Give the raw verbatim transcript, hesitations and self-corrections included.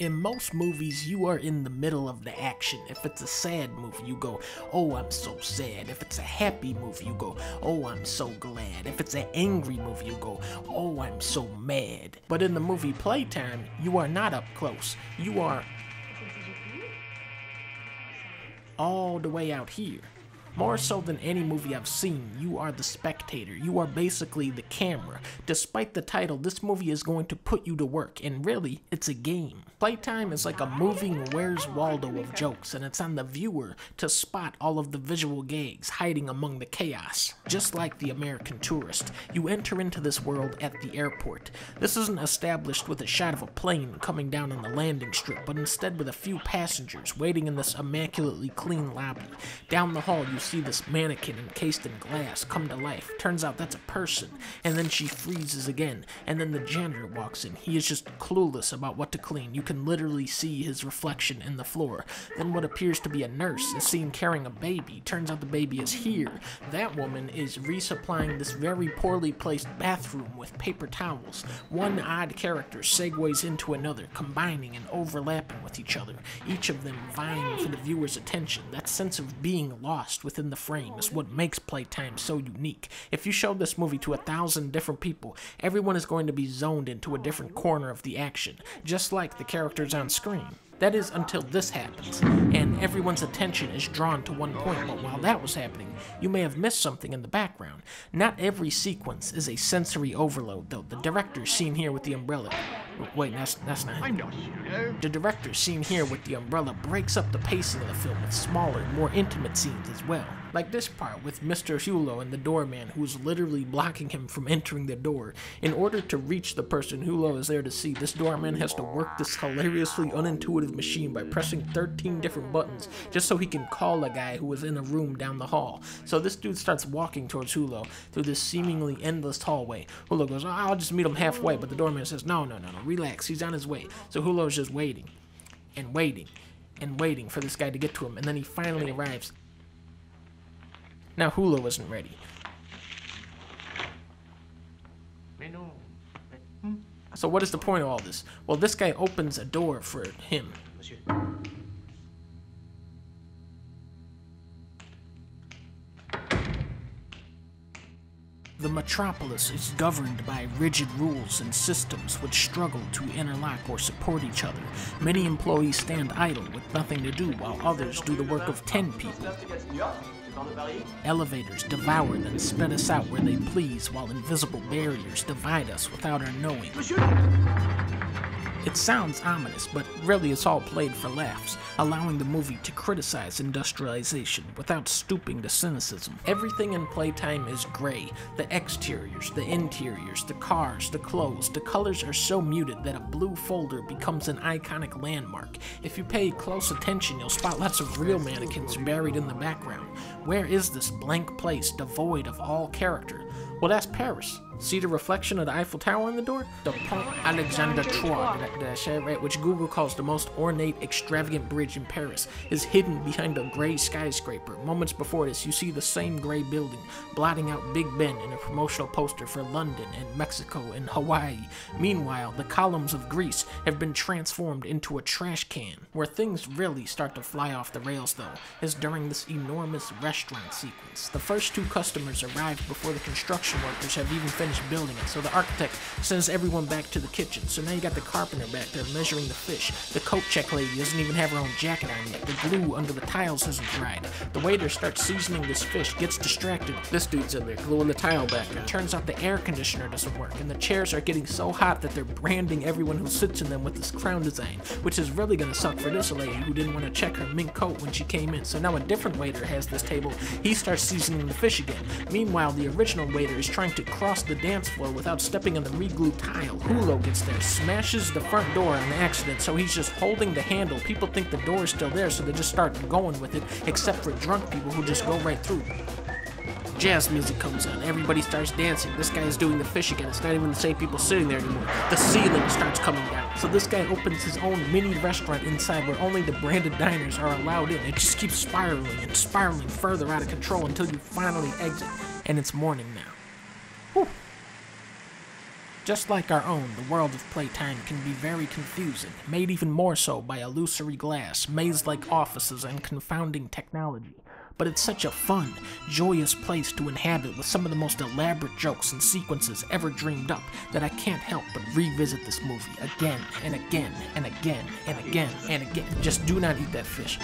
In most movies, you are in the middle of the action. If it's a sad movie, you go, oh, I'm so sad. If it's a happy movie, you go, oh, I'm so glad. If it's an angry movie, you go, oh, I'm so mad. But in the movie Playtime, you are not up close. You are all the way out here. More so than any movie I've seen, you are the spectator. You are basically the camera. Despite the title, this movie is going to put you to work, and really, it's a game. Playtime is like a moving Where's Waldo of jokes, and it's on the viewer to spot all of the visual gags hiding among the chaos. Just like The American Tourist, you enter into this world at the airport. This isn't established with a shot of a plane coming down on the landing strip, but instead with a few passengers waiting in this immaculately clean lobby. Down the hall, you see this mannequin encased in glass come to life. Turns out that's a person, and then she freezes again, and then the janitor walks in. He is just clueless about what to clean. You can literally see his reflection in the floor. Then what appears to be a nurse is seen carrying a baby. Turns out the baby is here. That woman is resupplying this very poorly placed bathroom with paper towels. One odd character segues into another, combining and overlapping with each other, each of them vying for the viewer's attention. That sense of being lost with within the frame is what makes Playtime so unique. If you show this movie to a thousand different people, everyone is going to be zoned into a different corner of the action, just like the characters on screen. That is until this happens, and everyone's attention is drawn to one point, but while that was happening, you may have missed something in the background. Not every sequence is a sensory overload, though. The director's seen here with the umbrella. Wait, that's, that's not him. I'm not Hulot. The director seen here with the umbrella breaks up the pacing of the film with smaller, more intimate scenes as well. Like this part with Mister Hulot and the doorman who is literally blocking him from entering the door. In order to reach the person Hulot is there to see, this doorman has to work this hilariously unintuitive machine by pressing thirteen different buttons just so he can call a guy who is in a room down the hall. So this dude starts walking towards Hulot through this seemingly endless hallway. Hulot goes, oh, I'll just meet him halfway, but the doorman says, no, no, no, no. Relax, he's on his way. So Hulot's just waiting and waiting and waiting for this guy to get to him, and then he finally arrives. Now Hulot isn't ready. So what is the point of all this? Well, this guy opens a door for him. The metropolis is governed by rigid rules and systems which struggle to interlock or support each other. Many employees stand idle with nothing to do, while others do the work of ten people. Elevators devour then spit us out where they please, while invisible barriers divide us without our knowing. It sounds ominous, but really it's all played for laughs, allowing the movie to criticize industrialization without stooping to cynicism. Everything in Playtime is gray. The exteriors, the interiors, the cars, the clothes, the colors are so muted that a blue folder becomes an iconic landmark. If you pay close attention, you'll spot lots of real mannequins buried in the background. Where is this blank place devoid of all character? Well, that's Paris. See the reflection of the Eiffel Tower in the door? The Pont Alexandre the third, which Google calls the most ornate, extravagant bridge in Paris, is hidden behind a gray skyscraper. Moments before this, you see the same gray building, blotting out Big Ben in a promotional poster for London and Mexico and Hawaii. Meanwhile, the columns of Greece have been transformed into a trash can. Where things really start to fly off the rails, though, is during this enormous restaurant sequence. The first two customers arrived before the construction workers have even finished building it, so the architect sends everyone back to the kitchen. So now you got the carpenter back there measuring the fish. The coat check lady doesn't even have her own jacket on yet. The glue under the tiles hasn't dried. The waiter starts seasoning this fish, gets distracted. This dude's in there gluing the tile back. It turns out the air conditioner doesn't work, and the chairs are getting so hot that they're branding everyone who sits in them with this crown design, which is really gonna suck for this lady who didn't want to check her mink coat when she came in. So now a different waiter has this table. He starts seasoning the fish again. Meanwhile, the original waiter is trying to cross the dance floor without stepping on the re-glued tile. Hulot gets there, smashes the front door in an accident, so he's just holding the handle. People think the door's still there, so they just start going with it, except for drunk people who just go right through. Jazz music comes on, everybody starts dancing. This guy is doing the fish again. It's not even the same people sitting there anymore. The ceiling starts coming down. So this guy opens his own mini restaurant inside where only the branded diners are allowed in. It just keeps spiraling and spiraling further out of control until you finally exit, and it's morning now. Whew. Just like our own, the world of Playtime can be very confusing, made even more so by illusory glass, maze-like offices, and confounding technology. But it's such a fun, joyous place to inhabit with some of the most elaborate jokes and sequences ever dreamed up that I can't help but revisit this movie again and again and again and again and again. Just do not eat that fish.